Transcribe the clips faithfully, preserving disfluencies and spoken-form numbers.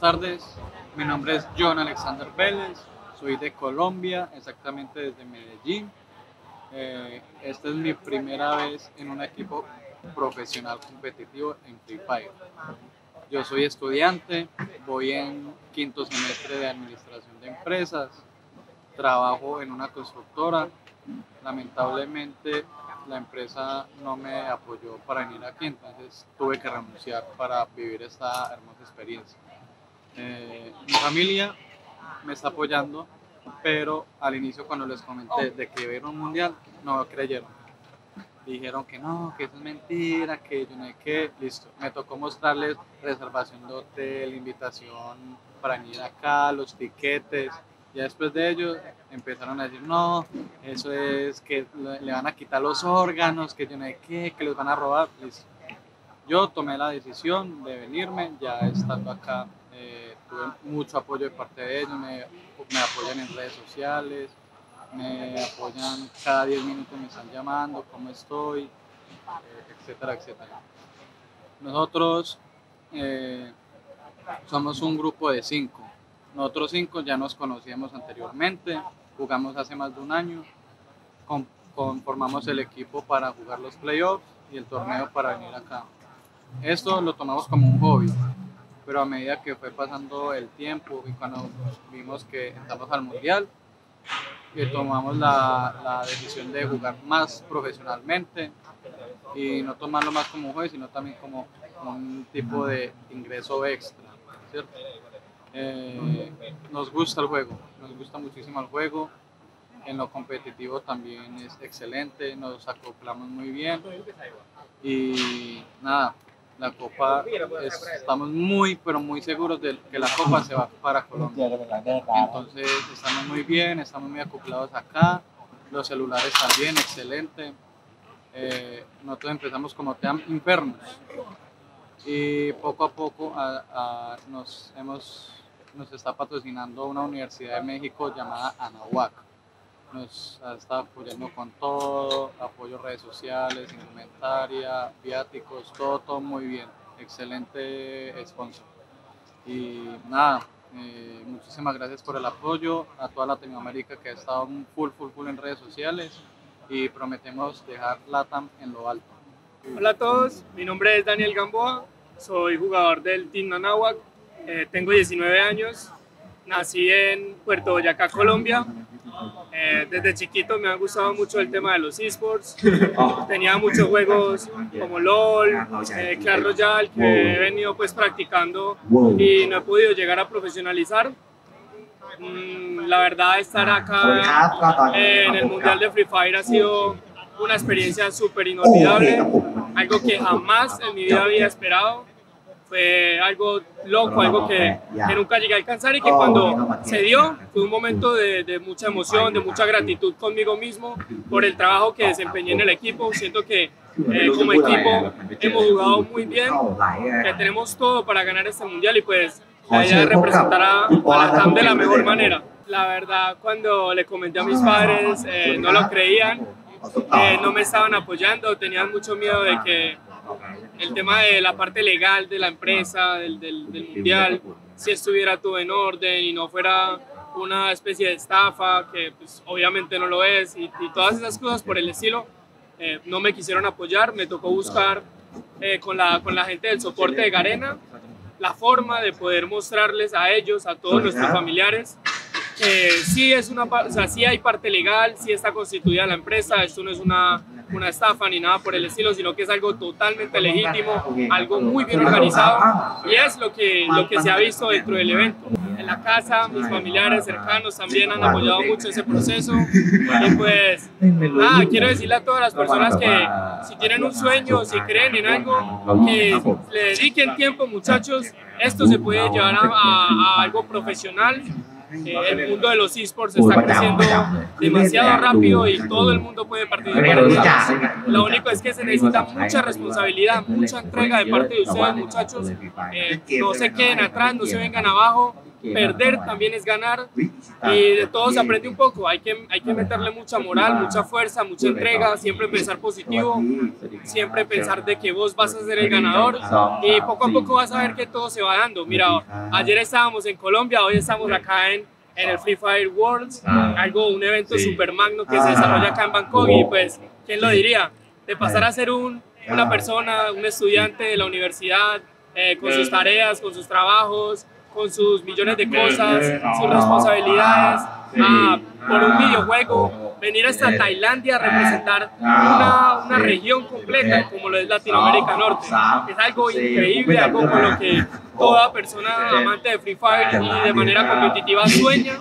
Buenas tardes, mi nombre es John Alexander Vélez, soy de Colombia, exactamente desde Medellín. Eh, esta es mi primera vez en un equipo profesional competitivo en Free Fire. Yo soy estudiante, voy en quinto semestre de administración de empresas, trabajo en una constructora. Lamentablemente la empresa no me apoyó para venir aquí, entonces tuve que renunciar para vivir esta hermosa experiencia. Eh, mi familia me está apoyando, pero al inicio cuando les comenté de que iba a ir a un mundial, no lo creyeron. Dijeron que no, que eso es mentira, que yo no sé qué, listo. Me tocó mostrarles reservación de hotel, invitación para venir acá, los tiquetes. Ya después de ello empezaron a decir, no, eso es que le van a quitar los órganos, que yo no sé qué, que los van a robar. Listo. Yo tomé la decisión de venirme, ya estando acá. Eh, tuve mucho apoyo de parte de ellos, me, me apoyan en redes sociales, me apoyan, cada diez minutos me están llamando, cómo estoy, eh, etcétera, etcétera. Nosotros eh, somos un grupo de cinco, nosotros cinco ya nos conocíamos anteriormente, jugamos hace más de un año, conformamos el equipo para jugar los playoffs y el torneo para venir acá. Esto lo tomamos como un hobby. Pero a medida que fue pasando el tiempo y cuando vimos que entramos al mundial, que tomamos la, la decisión de jugar más profesionalmente y no tomarlo más como un juego, sino también como, como un tipo de ingreso extra, ¿cierto? Eh, nos gusta el juego, nos gusta muchísimo el juego, en lo competitivo también es excelente, nos acoplamos muy bien y nada. La Copa, es, estamos muy, pero muy seguros de que la Copa se va para Colombia. Entonces, estamos muy bien, estamos muy acoplados acá. Los celulares también, excelente. Eh, nosotros empezamos como Team Infernos. Y poco a poco a, a, nos, hemos, nos está patrocinando una universidad de México llamada Anahuac. Nos está apoyando con todo, apoyo redes sociales, indumentaria, viáticos, todo, todo muy bien, excelente sponsor. Y nada, eh, muchísimas gracias por el apoyo a toda Latinoamérica que ha estado full, full, full en redes sociales y prometemos dejar LATAM en lo alto. Hola a todos, mi nombre es Daniel Gamboa, soy jugador del Team Anahuac, eh, tengo diecinueve años, nací en Puerto Boyacá, Colombia. Eh, desde chiquito me ha gustado mucho el tema de los esports, tenía muchos juegos como LoL, eh, Clash Royale, que he venido pues practicando y no he podido llegar a profesionalizar. Mm, la verdad, estar acá eh, en el mundial de Free Fire ha sido una experiencia súper inolvidable, algo que jamás en mi vida había esperado. Fue algo loco, algo que, que nunca llegué a alcanzar y que cuando se dio fue un momento de, de mucha emoción, de mucha gratitud conmigo mismo por el trabajo que desempeñé en el equipo. Siento que eh, como equipo hemos jugado muy bien, que tenemos todo para ganar este mundial y pues la idea de representar a, a LATAM de la mejor manera. La verdad, cuando le comenté a mis padres, eh, no lo creían, eh, no me estaban apoyando, tenían mucho miedo de que el tema de la parte legal de la empresa, del, del, del mundial, si estuviera todo en orden y no fuera una especie de estafa, que pues, obviamente no lo es, y, y todas esas cosas por el estilo, eh, no me quisieron apoyar, me tocó buscar eh, con, la, con la gente del soporte de Garena la forma de poder mostrarles a ellos, a todos nuestros familiares, que sí, es una, o sea, sí hay parte legal, sí está constituida la empresa, esto no es una... una estafa ni nada por el estilo, sino que es algo totalmente legítimo, algo muy bien organizado y es lo que, lo que se ha visto dentro del evento. En la casa, mis familiares cercanos también han apoyado mucho ese proceso y pues nada, quiero decirle a todas las personas que si tienen un sueño, si creen en algo, que le dediquen tiempo, muchachos, esto se puede llevar a, a, a algo profesional. Eh, el mundo de los esports está creciendo demasiado rápido y todo el mundo puede participar. Lo único es que se necesita mucha responsabilidad, mucha entrega de parte de ustedes, muchachos. Eh, no se queden atrás, no se vengan abajo. Perder también es ganar y de todos se aprende un poco. Hay que, hay que meterle mucha moral, mucha fuerza, mucha entrega, siempre pensar positivo, siempre pensar de que vos vas a ser el ganador y poco a poco vas a ver que todo se va dando. Mira, ayer estábamos en Colombia, hoy estamos acá en, en el Free Fire Worlds, algo, un evento super magno que se desarrolla acá en Bangkok y pues, ¿quién lo diría? De pasar a ser un, una persona, un estudiante de la universidad, eh, con sus tareas, con sus trabajos, con sus millones de cosas, sus responsabilidades, ah, por un videojuego, venir hasta Tailandia a representar una, una región completa como lo es Latinoamérica Norte. Es algo increíble, algo con lo que toda persona amante de Free Fire y de manera competitiva sueña,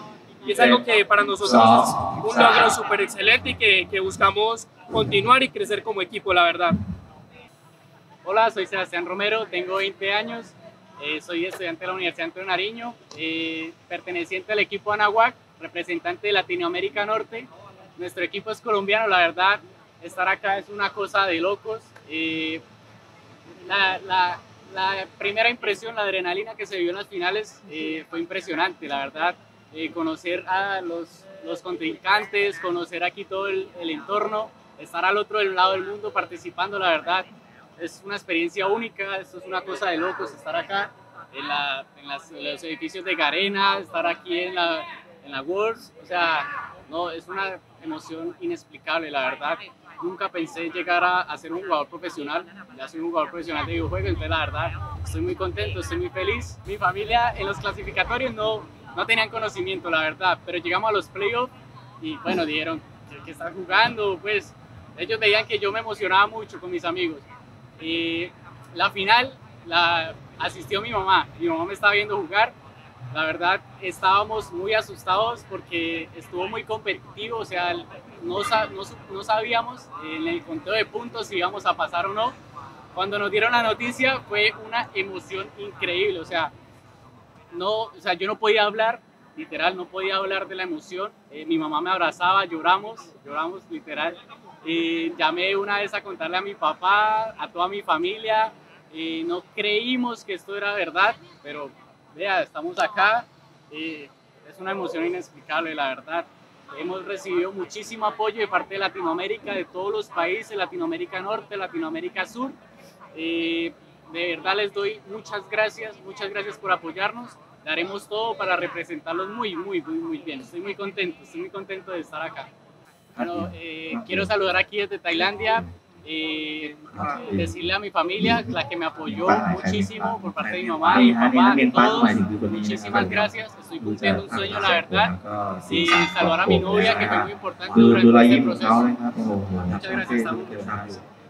y es algo que para nosotros es un logro súper excelente y que, que buscamos continuar y crecer como equipo, la verdad. Hola, soy Sebastián Romero, tengo veinte años. Eh, soy estudiante de la Universidad de Nariño, eh, perteneciente al equipo Anahuac, representante de Latinoamérica Norte. Nuestro equipo es colombiano, la verdad, estar acá es una cosa de locos. Eh, la, la, la primera impresión, la adrenalina que se vivió en las finales eh, fue impresionante, la verdad. Eh, conocer a los, los contrincantes, conocer aquí todo el, el entorno, estar al otro lado del mundo participando, la verdad. Es una experiencia única, esto es una cosa de locos, estar acá en, la, en, las, en los edificios de Garena, estar aquí en la, en la Worlds, o sea, no, es una emoción inexplicable, la verdad. Nunca pensé llegar a, a ser un jugador profesional, ya soy un jugador profesional de videojuegos, entonces la verdad, estoy muy contento, estoy muy feliz. Mi familia en los clasificatorios no, no tenían conocimiento, la verdad, pero llegamos a los playoffs y bueno, dijeron, ¿qué estás jugando? Pues ellos veían que yo me emocionaba mucho con mis amigos. Eh, la final la asistió mi mamá, mi mamá me estaba viendo jugar, la verdad estábamos muy asustados porque estuvo muy competitivo, o sea, no, no, no sabíamos en el conteo de puntos si íbamos a pasar o no. Cuando nos dieron la noticia fue una emoción increíble, o sea, no, o sea yo no podía hablar, literal, no podía hablar de la emoción, eh, mi mamá me abrazaba, lloramos, lloramos literal. Eh, llamé una vez a contarle a mi papá, a toda mi familia, eh, no creímos que esto era verdad, pero vea, estamos acá, eh, es una emoción inexplicable, la verdad. Hemos recibido muchísimo apoyo de parte de Latinoamérica, de todos los países, Latinoamérica Norte, Latinoamérica Sur, eh, de verdad les doy muchas gracias, muchas gracias por apoyarnos, daremos todo para representarlos muy, muy, muy, muy bien, estoy muy contento, estoy muy contento de estar acá. Bueno, eh, quiero saludar aquí desde Tailandia, eh, decirle a mi familia, la que me apoyó muchísimo por parte de mi mamá, mi papá, de todos, muchísimas gracias, estoy cumpliendo un sueño, la verdad, y saludar a mi novia que fue muy importante durante este proceso, muchas gracias a todos.